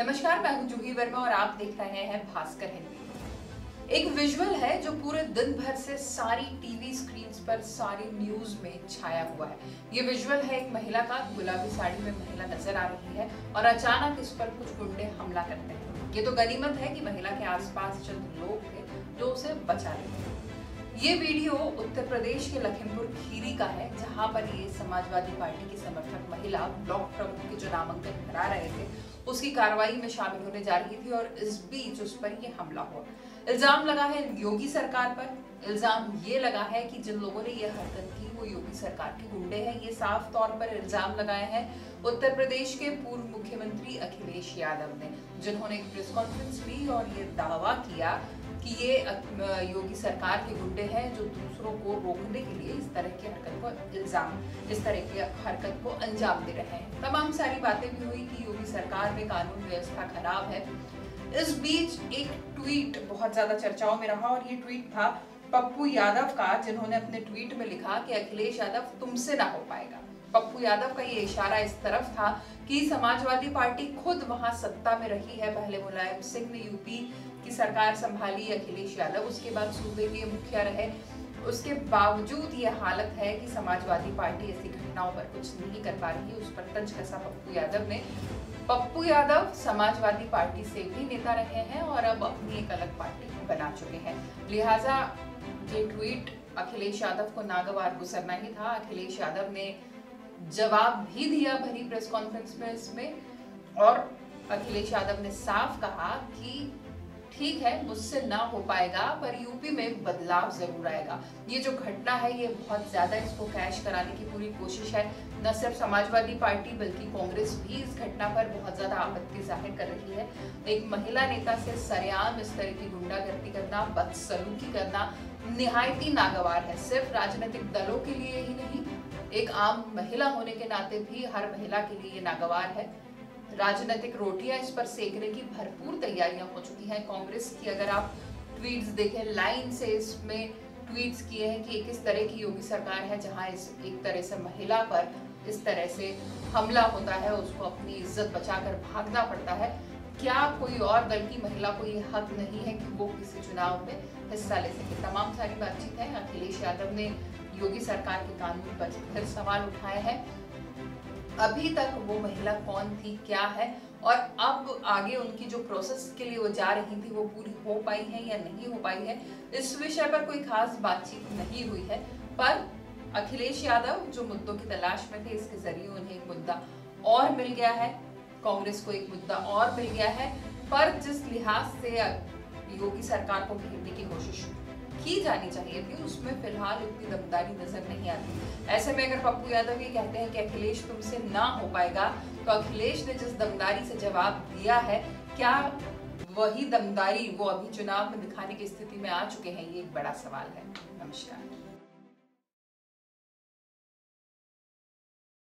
नमस्कार, मैं जुही वर्मा और आप देख रहे हैं भास्कर हिंदी। एक विजुअल है जो पूरे दिन भर से सारी टीवी स्क्रीन्स पर, सारी न्यूज में छाया हुआ है। ये विजुअल है एक महिला का। गुलाबी साड़ी में महिला नजर आ रही है और अचानक इस पर कुछ गुंडे हमला करते हैं। ये तो गनीमत है कि महिला के आसपास चंद लोग थे जो उसे बचा लेते हैं। ये वीडियो उत्तर प्रदेश के लखीमपुर खीरी का है, जहाँ पर ये समाजवादी पार्टी की समर्थक महिला ब्लॉक प्रमुख के जो नामांकन भरा रहे थे उसकी कार्रवाई में शामिल होने जा रही थी और इस बीच उस पर यह हमला हुआ। इल्जाम लगा है योगी सरकार पर। इल्जाम ये लगा है कि जिन लोगों ने यह हरकत की वो योगी सरकार के गुंडे हैं। ये साफ तौर पर इल्जाम लगाए हैं उत्तर प्रदेश के पूर्व मुख्यमंत्री अखिलेश यादव ने, जिन्होंने एक प्रेस कॉन्फ्रेंस ली और ये दावा किया कि ये योगी सरकार के गुंडे हैं जो दूसरों को रोकने के लिए इस तरह की हरकत को अंजाम दे रहे हैं। तमाम सारी बातें भी हुई कि योगी सरकार में कानून व्यवस्था खराब है। इस बीच एक ट्वीट बहुत ज्यादा चर्चाओं में रहा और ये ट्वीट था पप्पू यादव का, जिन्होंने अपने ट्वीट में लिखा कि अखिलेश यादव तुमसे ना हो पाएगा। पप्पू यादव का ये इशारा इस तरफ था कि समाजवादी पार्टी खुद वहां सत्ता में रही है। पहले मुलायम सिंह ने यूपी की सरकार संभाली, अखिलेश यादव उसके बाद सूबे के मुखिया रहे। उसके बावजूद ये हालत है कि समाजवादी पार्टी ऐसी घटनाओं पर कुछ नहीं कर पा रही। उस पर तंज कसा पप्पू यादव ने। पप्पू यादव समाजवादी पार्टी से भी नेता रहे हैं और अब अपनी एक अलग पार्टी बना चुके हैं, लिहाजा ये ट्वीट अखिलेश यादव को नागवार गुजरना ही था। अखिलेश यादव ने जवाब भी दिया भरी प्रेस कॉन्फ्रेंस में इसमें, और अखिलेश यादव ने साफ कहा कि ठीक है, मुझसे ना हो पाएगा पर यूपी में बदलाव जरूर आएगा। ये जो घटना है ये बहुत ज्यादा, इसको कैश कराने की पूरी कोशिश है। न सिर्फ समाजवादी पार्टी बल्कि कांग्रेस भी इस घटना पर बहुत ज्यादा आपत्ति जाहिर कर रही है। एक महिला नेता से सरेआम इस तरह की गुंडागर्दी करना, बदसलूकी करना निहायती नागवार है। सिर्फ राजनीतिक दलों के लिए ही नहीं, एक आम महिला होने के नाते भी हर महिला के लिए ये नागवार है। राजनीतिक रोटियां इस पर सेकने की भरपूर तैयारियां हो चुकी हैं कांग्रेस की। अगर आप ट्वीट्स देखें, लाइन से इसमें ट्वीट्स किए हैं कि किस तरह की योगी सरकार है जहां एक तरह से महिला पर इस तरह से हमला होता है, उसको अपनी इज्जत बचाकर भागना पड़ता है। क्या कोई और दल की महिला को ये हक नहीं है कि वो किसी चुनाव में हिस्सा ले सके? तमाम सारी बातचीत है। अखिलेश यादव ने योगी सरकार के कानून पर फिर सवाल उठाए हैं। अभी तक वो महिला कौन थी, क्या है, और अब आगे उनकी जो प्रोसेस के लिए वो जा रही थी वो पूरी हो पाई है या नहीं हो पाई है, इस विषय पर कोई खास बातचीत नहीं हुई है। पर अखिलेश यादव जो मुद्दों की तलाश में थे, इसके जरिए उन्हें एक मुद्दा और मिल गया है, कांग्रेस को एक मुद्दा और मिल गया है। पर जिस लिहाज से योगी सरकार को घेरने की कोशिश की जानी चाहिए थी उसमें फिलहाल उतनी दमदारी नजर नहीं आती। ऐसे में अगर पप्पू यादव ये कहते हैं कि अखिलेश तुमसे ना हो पाएगा, तो अखिलेश ने जिस दमदारी से जवाब दिया है, क्या वही दमदारी वो अभी चुनाव में दिखाने की स्थिति में आ चुके हैं? ये एक बड़ा सवाल है। नमस्कार।